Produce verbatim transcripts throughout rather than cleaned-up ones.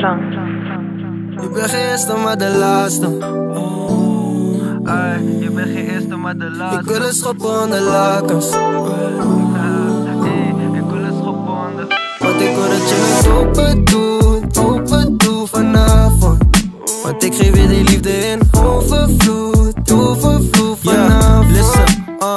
Je bent geen eerste, maar de laatste. Ay, je bent geen eerste, maar de laatste. Ik wil een schop onder lakens. Ik wil een schop onder. Want ik wil dat je het open doet, open doet vanavond. Want ik geef je die liefde in overvloed, overvloed vanavond. Listen, ah.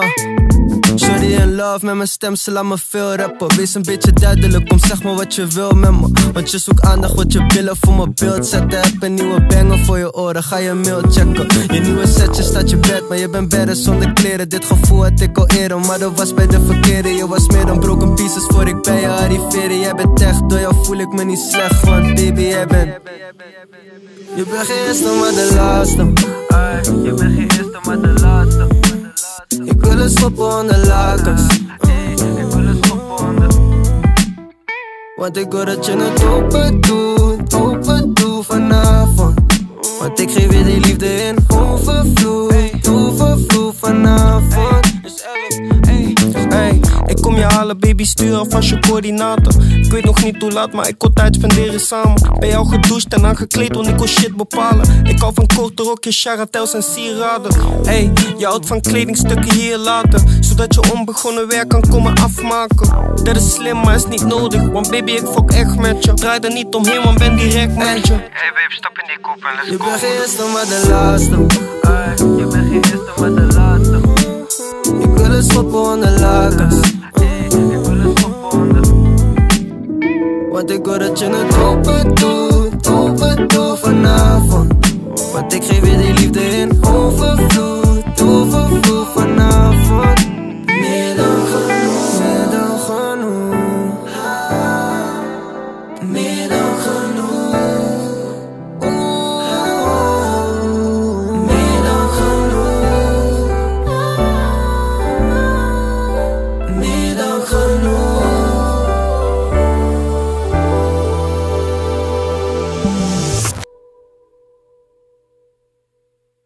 Shorty in love, met mijn stem, ze laat me veel rappen. Wees een beetje duidelijk, kom zeg maar wat je wil met me. Want je zoekt aandacht, wat je billen voor mijn beeld zetten. Heb een nieuwe banger voor je oren, ga je mail checken. Je nieuwe setje staat je bed, maar je bent better zonder kleren. Dit gevoel had ik al eerder, maar dat was bij de verkeerde. Je was meer dan broken pieces voor ik bij je arriveerde. Jij bent echt, door jou voel ik me niet slecht, want baby jij bent. Je bent geen eerste, maar de laatste. Ay, je bent geen eerste, maar de laatste. Ik wil een schop onder lakens. Ik wil een schop onder. Want ik wil dat je het open doet, open doet vanavond. Want ik geef je die liefde in overvloed, overvloed vanavond. Hey, ik kom je halen, baby, stuur alvast je coördinaten. Ik weet nog niet hoe laat, maar ik kon tijd spenderen samen. Bij jou gedoucht en aangekleed, want ik kon shit bepalen. Ik hou van korte rokjes, charatels en sieraden. Hey, je houdt van kledingstukken hier laten, zodat je onbegonnen werk kan komen afmaken. Dat is slim, maar is niet nodig, want baby, ik fok echt met je. Draai er niet omheen, want ben direct met je. Hey babe, stap in die koep en let's go. Je bent geen eerste, maar de laatste. Ay, je bent geen eerste, maar de laatste. Ik wil een schop onder lakens. Hey, ik wil een schop onder. Want ik wil dat je het open doet, open doet vanavond. Want ik geef je die liefde in overvloed, overvloed vanavond. Meer dan genoeg, meer dan genoeg.